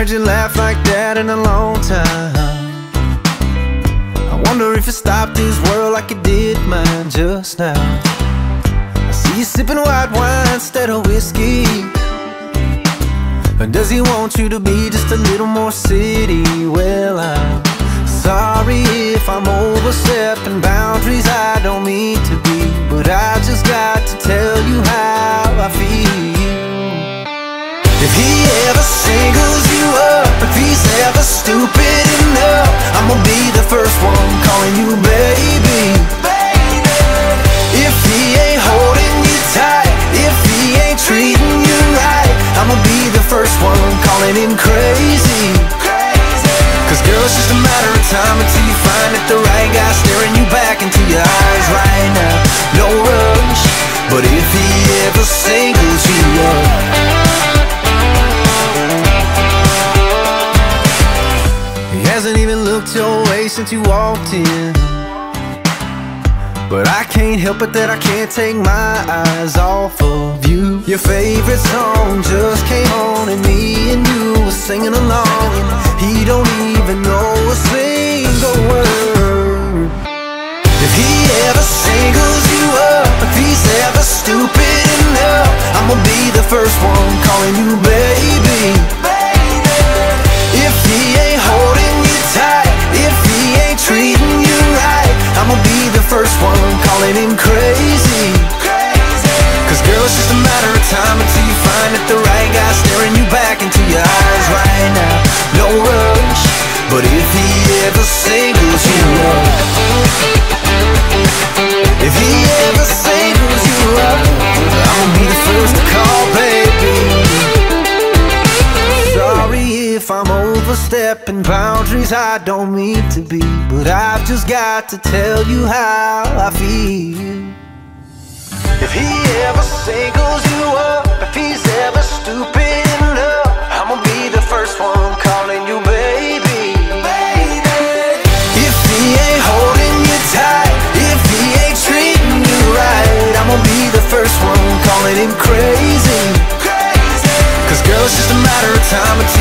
heard you laugh like that in a long time. I wonder if it stopped this world like it did mine just now. I see you sipping white wine instead of whiskey. Or does he want you to be just a little more city? Well, I'm sorry if I'm overstepping boundaries I don't mean to be, but I just got to tell you how I feel. If he ever singles you up, if he's ever stupid enough, I'm gonna be the first one calling you baby, baby. If he ain't holding you tight, if he ain't treating you right, I'm gonna be the first one calling him crazy, crazy. Cause girl, it's just a matter of time until you find that the right guy staring you back into your eyes right now. No rush, but if he ever singles you up. He hasn't even looked your way since you walked in, but I can't help it that I can't take my eyes off of you. Your favorite song just came on and me and you were singing along, and he don't even know a single word. If he ever singles you up, if he's ever stupid enough, I'm gonna be the first one calling you baby, baby. If he ain't holding you tight, if he ain't treating you right, I'm gonna be the first one calling him crazy, crazy. Cause girl, it's just a matter of time until you find that the right guy staring you back into your eyes right now. No rush, but if he ever singles you up, if he ever singles you up, I'm gonna be the first to call baby. Sorry if I'm overstepping boundaries I don't mean to be, but I've just got to tell you how I feel. If he ever singles you up, if he's ever stupid enough, I'm gonna be the first one calling you baby, baby. If he ain't holding you tight, if he ain't treating you right, I'm gonna be the first one calling him crazy, crazy. Cause girl, it's just a matter of time until